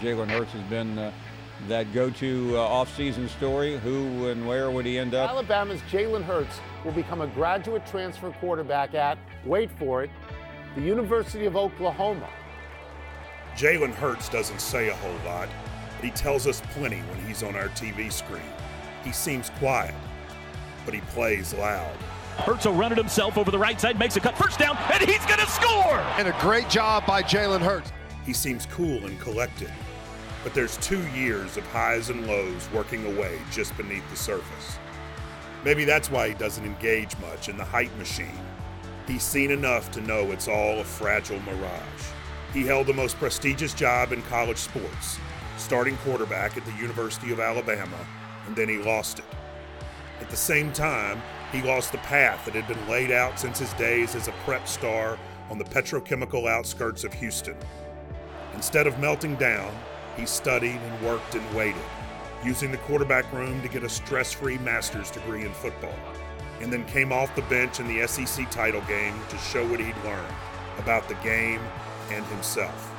Jalen Hurts has been that go-to off-season story. Who and where would he end up? Alabama's Jalen Hurts will become a graduate transfer quarterback at, wait for it, the University of Oklahoma. Jalen Hurts doesn't say a whole lot, but he tells us plenty when he's on our TV screen. He seems quiet, but he plays loud. Hurts will run it himself over the right side, makes a cut, first down, and he's going to score! And a great job by Jalen Hurts. He seems cool and collected, but there's 2 years of highs and lows working away just beneath the surface. Maybe that's why he doesn't engage much in the hype machine. He's seen enough to know it's all a fragile mirage. He held the most prestigious job in college sports, starting quarterback at the University of Alabama, and then he lost it. At the same time, he lost the path that had been laid out since his days as a prep star on the petrochemical outskirts of Houston. Instead of melting down, he studied and worked and waited, using the quarterback room to get a stress-free master's degree in football, and then came off the bench in the SEC title game to show what he'd learned about the game and himself.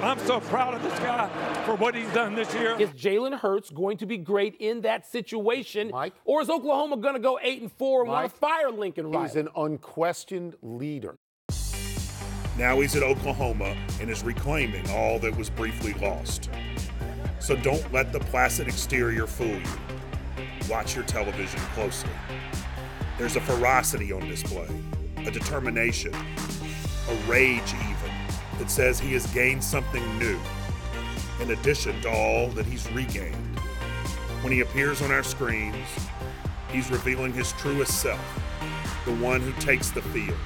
I'm so proud of this guy for what he's done this year. Is Jalen Hurts going to be great in that situation? Mike? Or is Oklahoma going to go 8-4 and want to fire Lincoln Riley? He's an unquestioned leader. Now he's at Oklahoma and is reclaiming all that was briefly lost. So don't let the placid exterior fool you. Watch your television closely. There's a ferocity on display, a determination, a rage even, that says he has gained something new, in addition to all that he's regained. When he appears on our screens, he's revealing his truest self, the one who takes the field,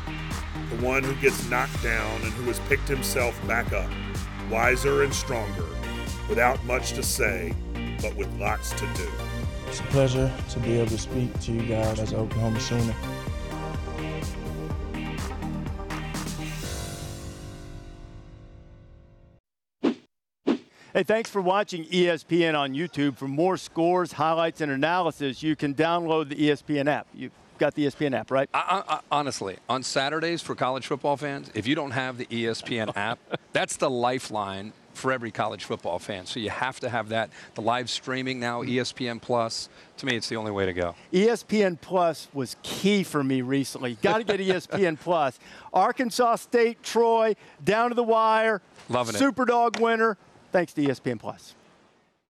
the one who gets knocked down and who has picked himself back up, wiser and stronger, without much to say, but with lots to do. It's a pleasure to be able to speak to you guys as an Oklahoma Sooner. Hey, thanks for watching ESPN on YouTube. For more scores, highlights, and analysis, you can download the ESPN app. You've got the ESPN app, right? Honestly, on Saturdays for college football fans, if you don't have the ESPN app, that's the lifeline for every college football fan. So you have to have that. The live streaming now, ESPN Plus, to me, it's the only way to go. ESPN Plus was key for me recently. Got to get ESPN Plus. Arkansas State, Troy, down to the wire. Loving it. Superdog winner. Thanks to ESPN Plus.